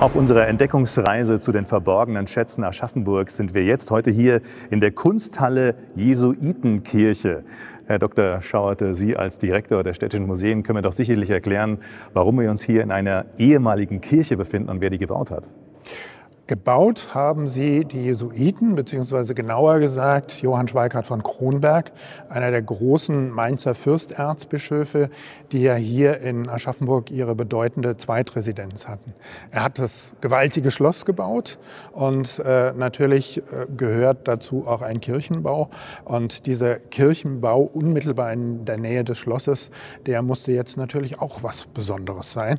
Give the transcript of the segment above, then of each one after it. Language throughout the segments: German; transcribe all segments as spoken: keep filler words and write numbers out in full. Auf unserer Entdeckungsreise zu den verborgenen Schätzen Aschaffenburgs sind wir jetzt heute hier in der Kunsthalle Jesuitenkirche. Herr Doktor Schauerte, Sie als Direktor der Städtischen Museen können mir doch sicherlich erklären, warum wir uns hier in einer ehemaligen Kirche befinden und wer die gebaut hat. Gebaut haben sie die Jesuiten, beziehungsweise genauer gesagt Johann Schweikhard von Kronberg, einer der großen Mainzer Fürsterzbischöfe, die ja hier in Aschaffenburg ihre bedeutende Zweitresidenz hatten. Er hat das gewaltige Schloss gebaut und äh, natürlich äh, gehört dazu auch ein Kirchenbau. Und dieser Kirchenbau unmittelbar in der Nähe des Schlosses, der musste jetzt natürlich auch was Besonderes sein.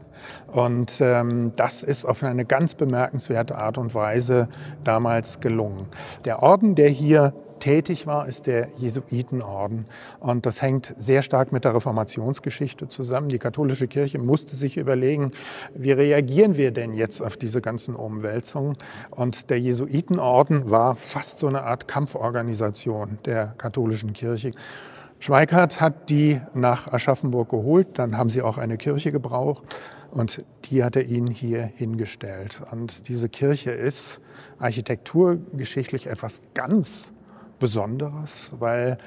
Und ähm, das ist auf eine ganz bemerkenswerte Art und Weise damals gelungen. Der Orden, der hier tätig war, ist der Jesuitenorden. Und das hängt sehr stark mit der Reformationsgeschichte zusammen. Die katholische Kirche musste sich überlegen, wie reagieren wir denn jetzt auf diese ganzen Umwälzungen? Und der Jesuitenorden war fast so eine Art Kampforganisation der katholischen Kirche. Schweikart hat die nach Aschaffenburg geholt, dann haben sie auch eine Kirche gebraucht und die hat er ihnen hier hingestellt. Und diese Kirche ist architekturgeschichtlich etwas ganz Besonderes, weil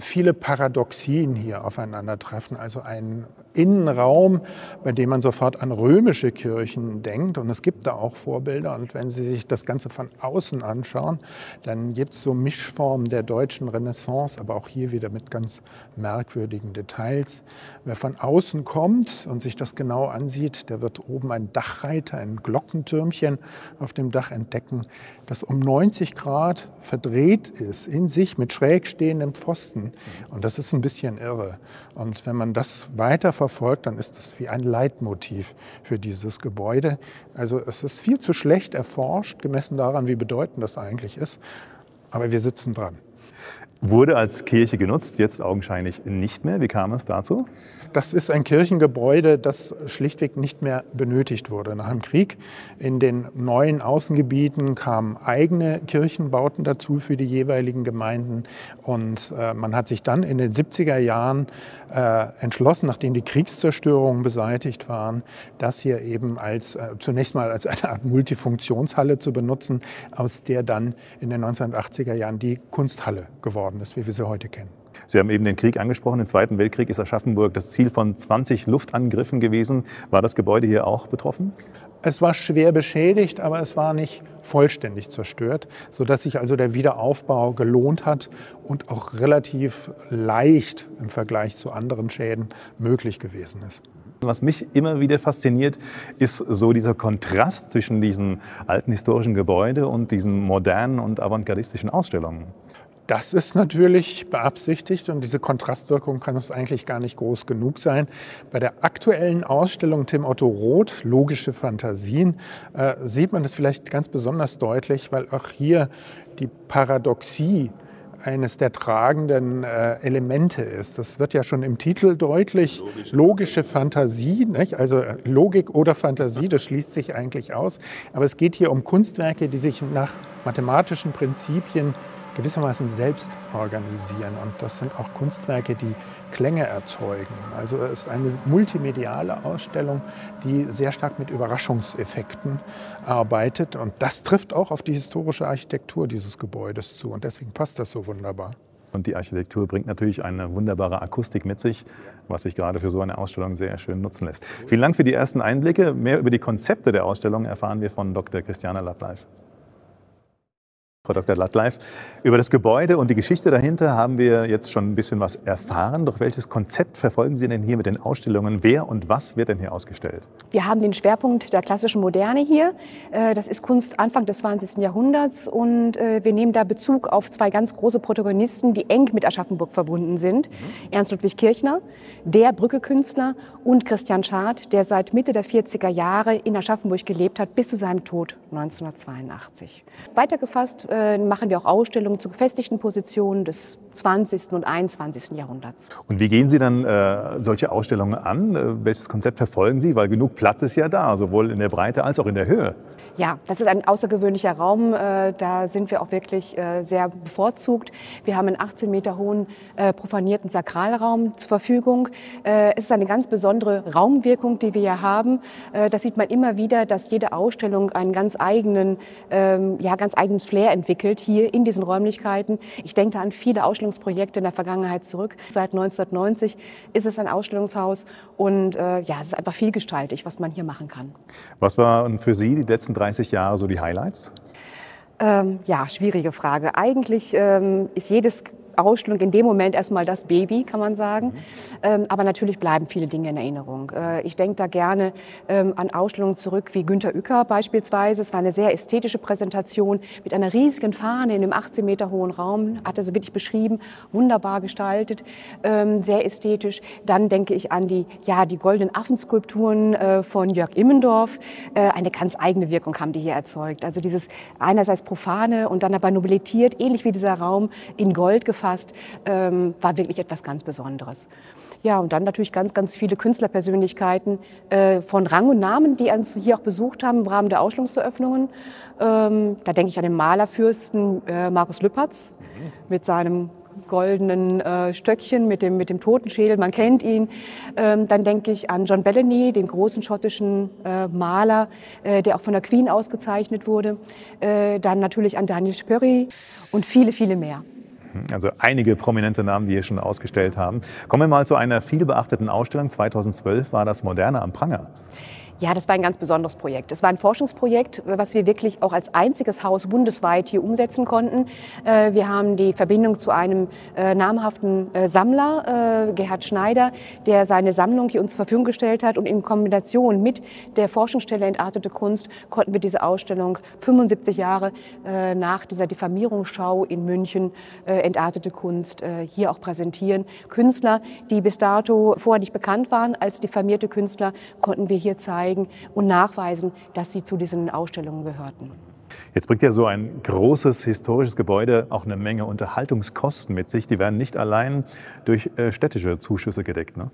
viele Paradoxien hier aufeinandertreffen. Also ein Innenraum, bei dem man sofort an römische Kirchen denkt. Und es gibt da auch Vorbilder. Und wenn Sie sich das Ganze von außen anschauen, dann gibt es so Mischformen der deutschen Renaissance, aber auch hier wieder mit ganz merkwürdigen Details. Wer von außen kommt und sich das genau ansieht, der wird oben einen Dachreiter, ein Glockentürmchen auf dem Dach entdecken, das um neunzig Grad verdreht ist, in sich mit schräg stehendem Pfosten. Und das ist ein bisschen irre. Und wenn man das weiter verfolgt, dann ist das wie ein Leitmotiv für dieses Gebäude. Also es ist viel zu schlecht erforscht, gemessen daran, wie bedeutend das eigentlich ist. Aber wir sitzen dran. Wurde als Kirche genutzt, jetzt augenscheinlich nicht mehr. Wie kam es dazu? Das ist ein Kirchengebäude, das schlichtweg nicht mehr benötigt wurde nach dem Krieg. In den neuen Außengebieten kamen eigene Kirchenbauten dazu für die jeweiligen Gemeinden. Und äh, man hat sich dann in den siebziger Jahren äh, entschlossen, nachdem die Kriegszerstörungen beseitigt waren, das hier eben als, äh, zunächst mal als eine Art Multifunktionshalle zu benutzen, aus der dann in den neunzehnhundertachtziger Jahren die Kunsthalle geworden ist, wie wir sie heute kennen. Sie haben eben den Krieg angesprochen. Im Zweiten Weltkrieg ist Aschaffenburg das Ziel von zwanzig Luftangriffen gewesen. War das Gebäude hier auch betroffen? Es war schwer beschädigt, aber es war nicht vollständig zerstört, sodass sich also der Wiederaufbau gelohnt hat und auch relativ leicht im Vergleich zu anderen Schäden möglich gewesen ist. Was mich immer wieder fasziniert, ist so dieser Kontrast zwischen diesen alten historischen Gebäuden und diesen modernen und avantgardistischen Ausstellungen. Das ist natürlich beabsichtigt und diese Kontrastwirkung kann uns eigentlich gar nicht groß genug sein. Bei der aktuellen Ausstellung Tim Otto Roth, Logische Phantasien, äh, sieht man das vielleicht ganz besonders deutlich, weil auch hier die Paradoxie eines der tragenden äh, Elemente ist. Das wird ja schon im Titel deutlich. Logische, Logische Fantasie, nicht? Also Logik oder Fantasie, das schließt sich eigentlich aus. Aber es geht hier um Kunstwerke, die sich nach mathematischen Prinzipien gewissermaßen selbst organisieren. Und das sind auch Kunstwerke, die Klänge erzeugen. Also es ist eine multimediale Ausstellung, die sehr stark mit Überraschungseffekten arbeitet. Und das trifft auch auf die historische Architektur dieses Gebäudes zu. Und deswegen passt das so wunderbar. Und die Architektur bringt natürlich eine wunderbare Akustik mit sich, was sich gerade für so eine Ausstellung sehr schön nutzen lässt. Vielen Dank für die ersten Einblicke. Mehr über die Konzepte der Ausstellung erfahren wir von Doktor Christiane Ladleif. Frau Doktor Ladleif, über das Gebäude und die Geschichte dahinter haben wir jetzt schon ein bisschen was erfahren. Doch welches Konzept verfolgen Sie denn hier mit den Ausstellungen? Wer und was wird denn hier ausgestellt? Wir haben den Schwerpunkt der klassischen Moderne hier. Das ist Kunst Anfang des zwanzigsten Jahrhunderts und wir nehmen da Bezug auf zwei ganz große Protagonisten, die eng mit Aschaffenburg verbunden sind. Mhm. Ernst Ludwig Kirchner, der Brückekünstler, und Christian Schad, der seit Mitte der vierziger Jahre in Aschaffenburg gelebt hat, bis zu seinem Tod neunzehnhundertzweiundachtzig. Weitergefasst machen wir auch Ausstellungen zu gefestigten Positionen des zwanzigsten und einundzwanzigsten Jahrhunderts. Und wie gehen Sie dann äh, solche Ausstellungen an? Welches Konzept verfolgen Sie? Weil genug Platz ist ja da, sowohl in der Breite als auch in der Höhe. Ja, das ist ein außergewöhnlicher Raum. Äh, da sind wir auch wirklich äh, sehr bevorzugt. Wir haben einen achtzehn Meter hohen äh, profanierten Sakralraum zur Verfügung. Äh, es ist eine ganz besondere Raumwirkung, die wir ja haben. Äh, das sieht man immer wieder, dass jede Ausstellung einen ganz eigenen, ähm, ja, ganz eigenen Flair entwickelt hier in diesen Räumlichkeiten. Ich denke da an viele Ausstellungsprojekte in der Vergangenheit zurück. Seit neunzehnhundertneunzig ist es ein Ausstellungshaus und äh, ja, es ist einfach vielgestaltig, was man hier machen kann. Was waren für Sie die letzten dreißig Jahre so die Highlights? Ähm, ja, schwierige Frage. Eigentlich ähm, ist jedes Ausstellung in dem Moment erstmal das Baby, kann man sagen. Mhm. Ähm, aber natürlich bleiben viele Dinge in Erinnerung. Äh, ich denke da gerne ähm, an Ausstellungen zurück wie Günter Uecker beispielsweise. Es war eine sehr ästhetische Präsentation mit einer riesigen Fahne in einem achtzehn Meter hohen Raum. Hat er so wirklich beschrieben, wunderbar gestaltet, ähm, sehr ästhetisch. Dann denke ich an die, ja, die goldenen Affenskulpturen äh, von Jörg Immendorf. Äh, eine ganz eigene Wirkung haben die hier erzeugt. Also dieses einerseits profane und dann aber nobilitiert, ähnlich wie dieser Raum in Gold gefasst. Ähm, war wirklich etwas ganz Besonderes. Ja, und dann natürlich ganz, ganz viele Künstlerpersönlichkeiten äh, von Rang und Namen, die uns hier auch besucht haben im Rahmen der Ausstellungseröffnungen. Ähm, da denke ich an den Malerfürsten äh, Markus Lüppertz mhm. mit seinem goldenen äh, Stöckchen mit dem, mit dem Totenschädel, man kennt ihn. Ähm, dann denke ich an John Bellany, den großen schottischen äh, Maler, äh, der auch von der Queen ausgezeichnet wurde. Äh, dann natürlich an Daniel Spoerri und viele, viele mehr. Also einige prominente Namen, die hier schon ausgestellt haben. Kommen wir mal zu einer vielbeachteten Ausstellung. zweitausendzwölf war das Moderne am Pranger. Ja, das war ein ganz besonderes Projekt. Es war ein Forschungsprojekt, was wir wirklich auch als einziges Haus bundesweit hier umsetzen konnten. Wir haben die Verbindung zu einem namhaften Sammler, Gerhard Schneider, der seine Sammlung hier uns zur Verfügung gestellt hat. Und in Kombination mit der Forschungsstelle Entartete Kunst konnten wir diese Ausstellung fünfundsiebzig Jahre nach dieser Diffamierungsschau in München, Entartete Kunst, hier auch präsentieren. Künstler, die bis dato vorher nicht bekannt waren als diffamierte Künstler, konnten wir hier zeigen und nachweisen, dass sie zu diesen Ausstellungen gehörten. Jetzt bringt ja so ein großes historisches Gebäude auch eine Menge Unterhaltungskosten mit sich. Die werden nicht allein durch städtische Zuschüsse gedeckt, ne?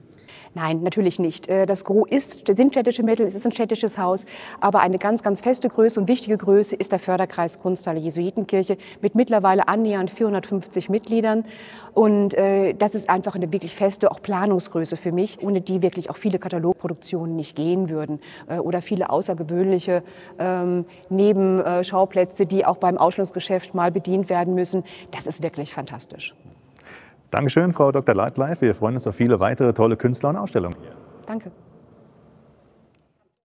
Nein, natürlich nicht. Das Gros ist, sind städtische Mittel, es ist ein städtisches Haus, aber eine ganz, ganz feste Größe und wichtige Größe ist der Förderkreis Kunsthalle Jesuitenkirche mit mittlerweile annähernd vierhundertfünfzig Mitgliedern. Und äh, das ist einfach eine wirklich feste auch Planungsgröße für mich, ohne die wirklich auch viele Katalogproduktionen nicht gehen würden äh, oder viele außergewöhnliche ähm, Nebenschauplätze, die auch beim Ausstellungsgeschäft mal bedient werden müssen. Das ist wirklich fantastisch. Dankeschön, Frau Doktor Ladleif. Wir freuen uns auf viele weitere tolle Künstler und Ausstellungen. Danke.